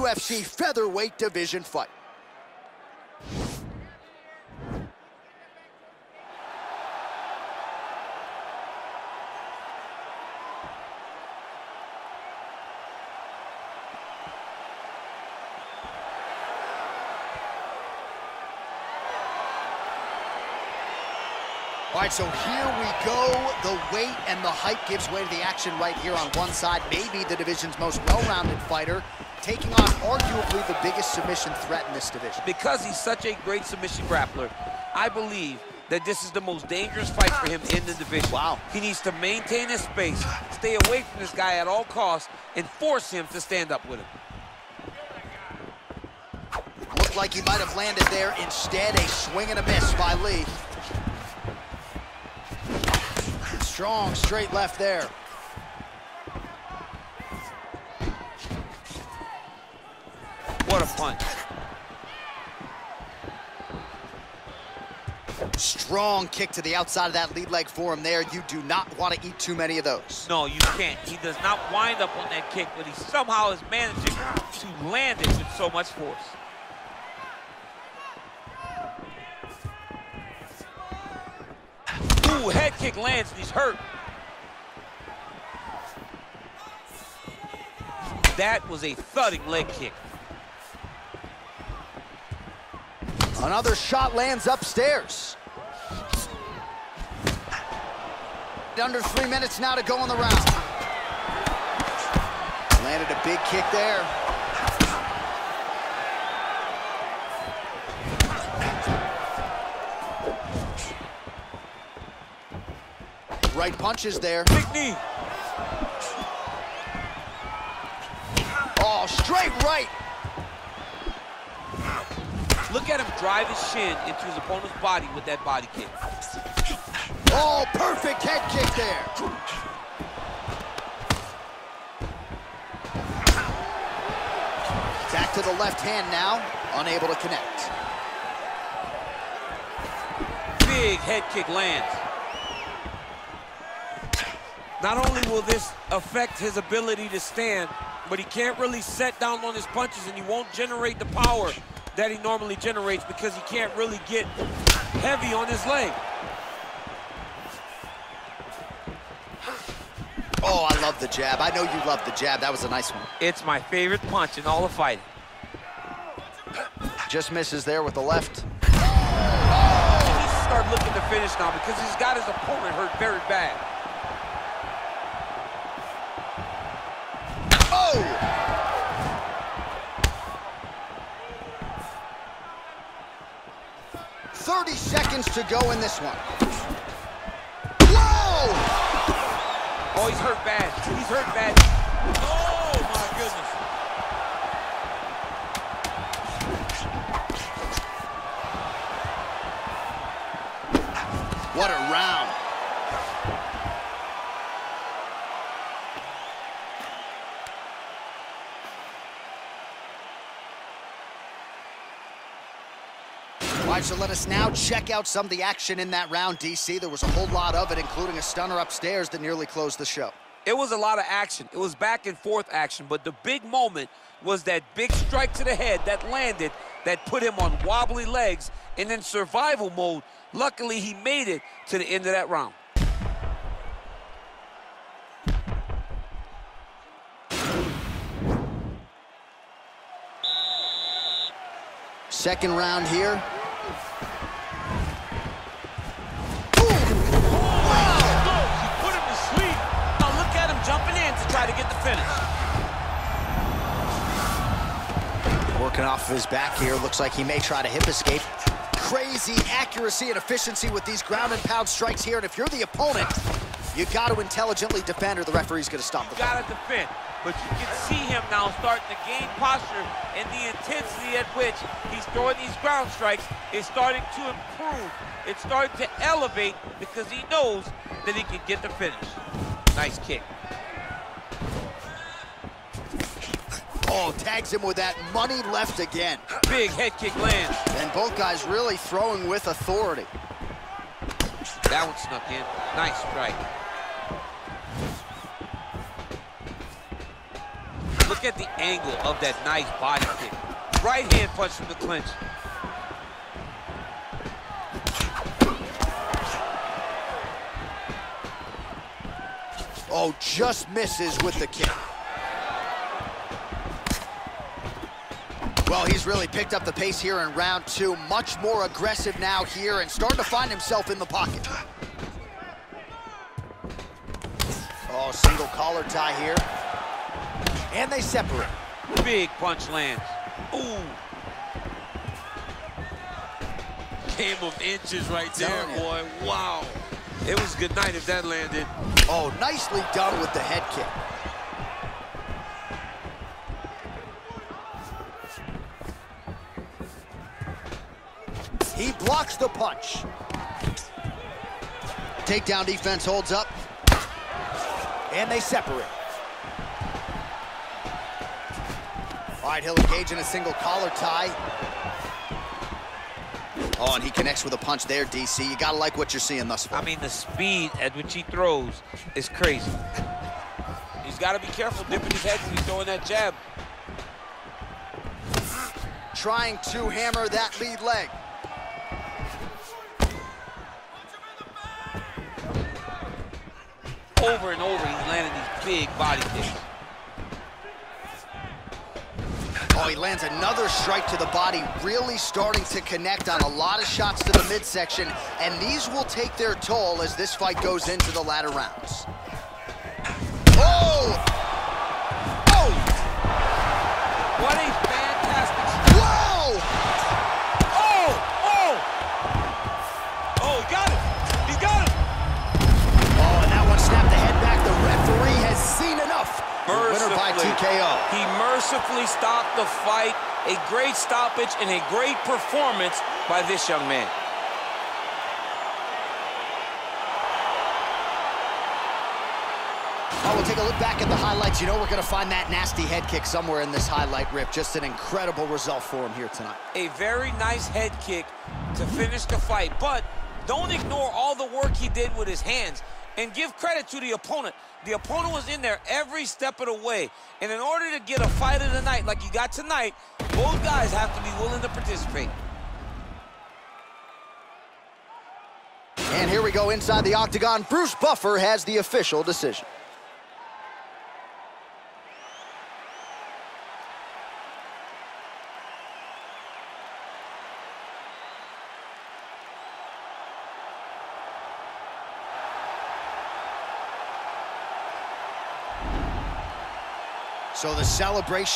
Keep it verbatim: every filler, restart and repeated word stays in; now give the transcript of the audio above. U F C featherweight division fight. All right, so here we go. The weight and the height gives way to the action right here on one side. Maybe the division's most well-rounded fighter, taking on arguably the biggest submission threat in this division. Because he's such a great submission grappler, I believe that this is the most dangerous fight for him in the division. Wow. He needs to maintain his space, stay away from this guy at all costs, and force him to stand up with him. Looked like he might have landed there. Instead, a swing and a miss by Lee. Strong straight left there. What a punch. Strong kick to the outside of that lead leg for him there. You do not want to eat too many of those. No, you can't. He does not wind up on that kick, but he somehow is managing to land it with so much force. Ooh, head kick lands and he's hurt. That was a thudding leg kick. Another shot lands upstairs. Under three minutes now to go in the round. Landed a big kick there. Right punches there. Big knee. Oh, straight right. Look at him drive his shin into his opponent's body with that body kick. Oh, perfect head kick there. Back to the left hand now, unable to connect. Big head kick lands. Not only will this affect his ability to stand, but he can't really set down on his punches, and he won't generate the power that he normally generates because he can't really get heavy on his leg. Oh, I love the jab. I know you love the jab. That was a nice one. It's my favorite punch in all of fighting. Just misses there with the left. Oh, he needs to start looking to finish now because he's got his opponent hurt very bad. thirty seconds to go in this one. Whoa! Oh, he's hurt bad. He's hurt bad. Oh, my goodness. What a round. All right, so let us now check out some of the action in that round, D C. There was a whole lot of it, including a stunner upstairs that nearly closed the show. It was a lot of action. It was back and forth action, but the big moment was that big strike to the head that landed, that put him on wobbly legs and in survival mode. Luckily, he made it to the end of that round. Second round here. To get the finish. Working off of his back here. Looks like he may try to hip escape. Crazy accuracy and efficiency with these ground and pound strikes here. And if you're the opponent, you got to intelligently defend or the referee's going to stop the fight. You got to defend, but you can see him now starting to gain posture, and the intensity at which he's throwing these ground strikes is starting to improve. It's starting to elevate because he knows that he can get the finish. Nice kick. Oh, tags him with that money left again. Big head kick lands. And both guys really throwing with authority. That one snuck in. Nice strike. Look Look at the angle of that nice body kick. Right hand punch from the clinch. Oh, just misses with the kick. Well, he's really picked up the pace here in round two. Much more aggressive now here and starting to find himself in the pocket. Oh, single collar tie here. And they separate. Big punch lands. Ooh. Game of inches right there, boy. Wow. It was a good night if that landed. Oh, nicely done with the head kick. He blocks the punch. Takedown defense holds up. And they separate. All right, he'll engage in a single collar tie. Oh, and he connects with a punch there, D C. You gotta like what you're seeing thus far. I mean, the speed at which he throws is crazy. He's gotta be careful dipping his head when he's throwing that jab. Trying to hammer that lead leg. Over and over, he's landing these big body kicks. Oh, he lands another strike to the body, really starting to connect on a lot of shots to the midsection, and these will take their toll as this fight goes into the latter rounds. Oh! Oh! What a fantastic strike. Whoa! Oh! Oh! Oh, he got it! He got it! Oh, and that one snapped the head back. The referee has seen enough. Winner by T K O. He mercifully stopped the fight. A great stoppage and a great performance by this young man. Now we'll take a look back at the highlights. You know we're going to find that nasty head kick somewhere in this highlight rip. Just an incredible result for him here tonight. A very nice head kick to finish the fight. But don't ignore all the work he did with his hands. And give credit to the opponent. The opponent was in there every step of the way. And in order to get a fight of the night like you got tonight, both guys have to be willing to participate. And here we go inside the octagon. Bruce Buffer has the official decision. So the celebration.